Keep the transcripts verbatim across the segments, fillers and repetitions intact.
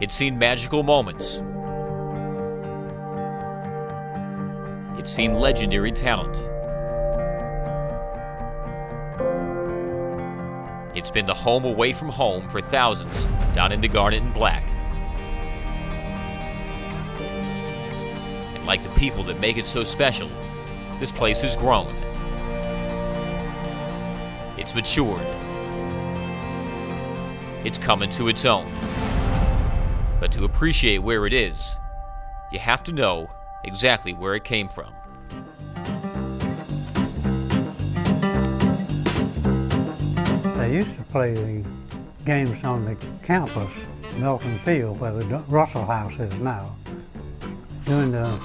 It's seen magical moments. It's seen legendary talent. It's been the home away from home for thousands down in the garnet and black. And like the people that make it so special, this place has grown. It's matured. It's come into its own. But to appreciate where it is, you have to know exactly where it came from. They used to play the games on the campus, Milton Field, where the Russell House is now. During the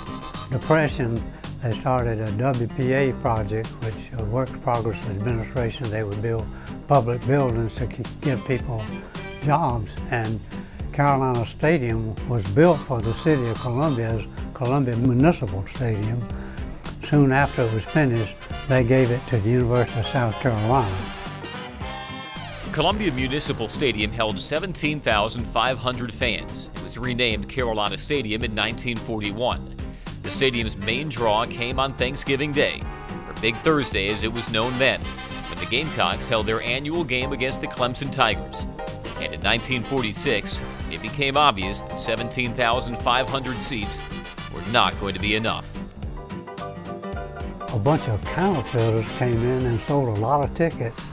Depression, they started a W P A project, which uh, Work Progress Administration. They would build public buildings to give people jobs. And Carolina Stadium was built for the City of Columbia's Columbia Municipal Stadium. Soon after it was finished, they gave it to the University of South Carolina. Columbia Municipal Stadium held seventeen thousand five hundred fans. It was renamed Carolina Stadium in nineteen forty-one. The stadium's main draw came on Thanksgiving Day, or Big Thursday as it was known then, when the Gamecocks held their annual game against the Clemson Tigers. And in nineteen forty-six, it became obvious that seventeen thousand five hundred seats were not going to be enough. A bunch of counterfeiters came in and sold a lot of tickets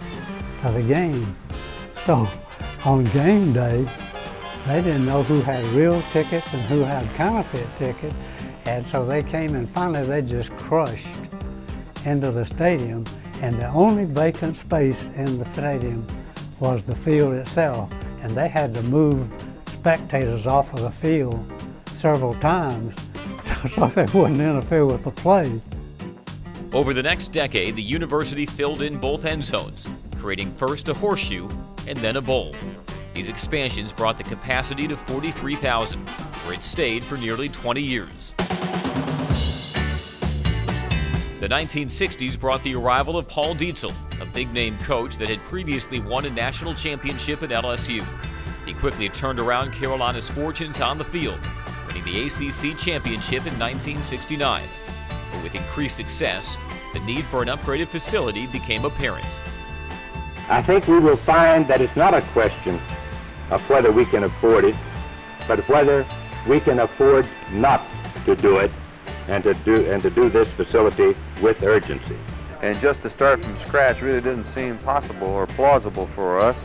to the game. So on game day, they didn't know who had real tickets and who had counterfeit tickets. And so they came and finally they just crushed into the stadium. And the only vacant space in the stadium was the field itself. And they had to move spectators off of the field several times so they wouldn't interfere with the play. Over the next decade, the university filled in both end zones, creating first a horseshoe and then a bowl. These expansions brought the capacity to forty-three thousand, where it stayed for nearly twenty years. The nineteen sixties brought the arrival of Paul Dietzel, a big-name coach that had previously won a national championship at L S U. He quickly turned around Carolina's fortunes on the field, winning the A C C championship in nineteen sixty-nine. But with increased success, the need for an upgraded facility became apparent. I think we will find that it's not a question of whether we can afford it, but whether we can afford not to do it, and to do and to do this facility with urgency. And just to start from scratch really didn't seem possible or plausible for us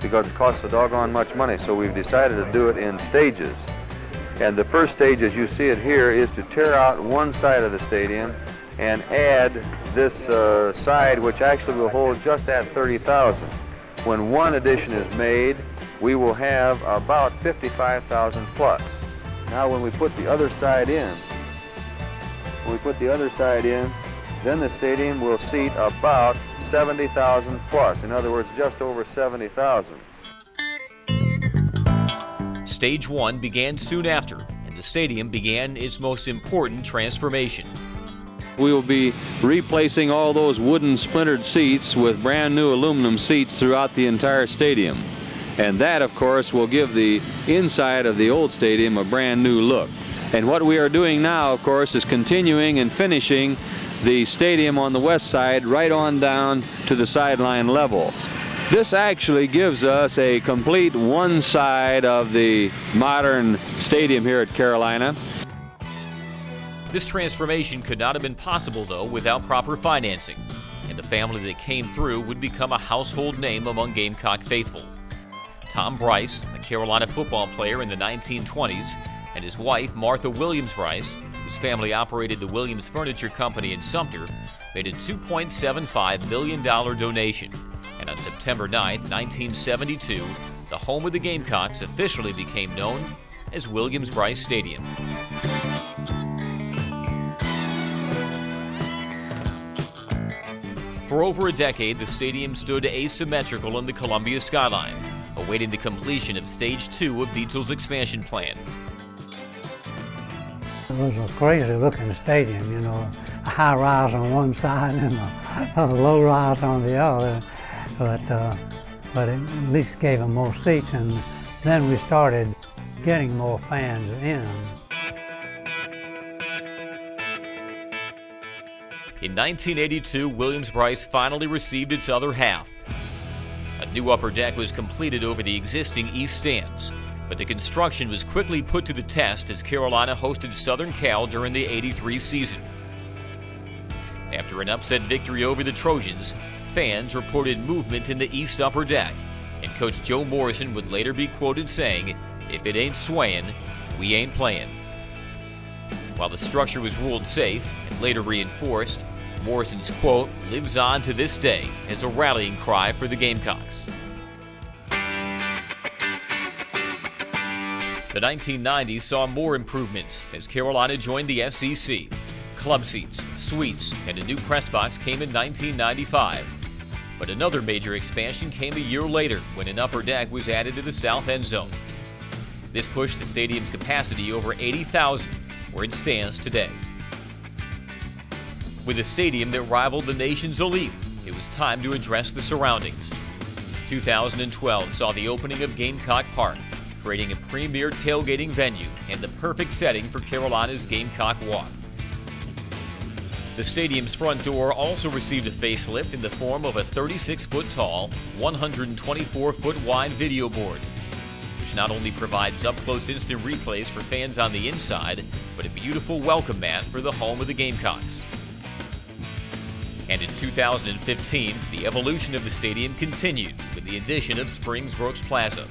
because it costs a doggone much money. So we've decided to do it in stages. And the first stage, as you see it here, is to tear out one side of the stadium and add this uh, side, which actually will hold just at thirty thousand. When one addition is made, we will have about fifty-five thousand plus. Now when we put the other side in, when we put the other side in, then the stadium will seat about seventy thousand plus. In other words, just over seventy thousand. Stage one began soon after, and the stadium began its most important transformation. We will be replacing all those wooden splintered seats with brand new aluminum seats throughout the entire stadium. And that, of course, will give the inside of the old stadium a brand new look. And what we are doing now, of course, is continuing and finishing the stadium on the west side right on down to the sideline level. This actually gives us a complete one side of the modern stadium here at Carolina. This transformation could not have been possible, though, without proper financing, and the family that came through would become a household name among Gamecock faithful. Tom Brice, a Carolina football player in the nineteen twenties, and his wife, Martha Williams-Brice, whose family operated the Williams Furniture Company in Sumter, made a two point seven five million dollar donation, and on September ninth, nineteen seventy-two, the home of the Gamecocks officially became known as Williams-Brice Stadium. For over a decade, the stadium stood asymmetrical in the Columbia skyline, awaiting the completion of stage two of Dietzel's expansion plan. It was a crazy looking stadium, you know, a high rise on one side and a, a low rise on the other, but, uh, but it at least gave them more seats. And then we started getting more fans in. In nineteen eighty-two, Williams-Brice finally received its other half. A new upper deck was completed over the existing east stands, but the construction was quickly put to the test as Carolina hosted Southern Cal during the eighty-three season. After an upset victory over the Trojans, fans reported movement in the east upper deck, and Coach Joe Morrison would later be quoted saying, "If it ain't swaying, we ain't playing." While the structure was ruled safe and later reinforced, Morrison's quote lives on to this day as a rallying cry for the Gamecocks. The nineteen nineties saw more improvements as Carolina joined the S E C. Club seats, suites, and a new press box came in nineteen ninety-five. But another major expansion came a year later when an upper deck was added to the south end zone. This pushed the stadium's capacity over eighty thousand, where it stands today. With a stadium that rivaled the nation's elite, it was time to address the surroundings. two thousand twelve saw the opening of Gamecock Park, creating a premier tailgating venue and the perfect setting for Carolina's Gamecock Walk. The stadium's front door also received a facelift in the form of a thirty-six foot tall, one hundred twenty-four foot wide video board, which not only provides up-close instant replays for fans on the inside, but a beautiful welcome mat for the home of the Gamecocks. And in two thousand fifteen, the evolution of the stadium continued with the addition of Springs Brooks Plaza.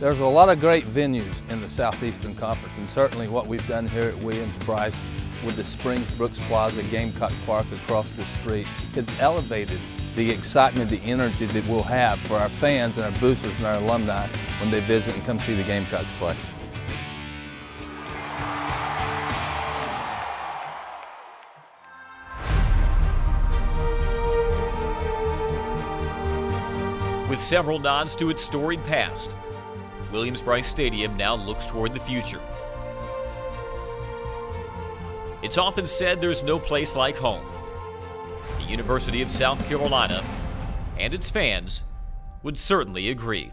There's a lot of great venues in the Southeastern Conference, and certainly what we've done here at Williams-Brice with the Springs Brooks Plaza, Gamecock Park across the street, it's elevated the excitement, the energy that we'll have for our fans and our boosters and our alumni when they visit and come see the Gamecocks play. With several nods to its storied past, Williams-Brice Stadium now looks toward the future. It's often said there's no place like home. The University of South Carolina and its fans would certainly agree.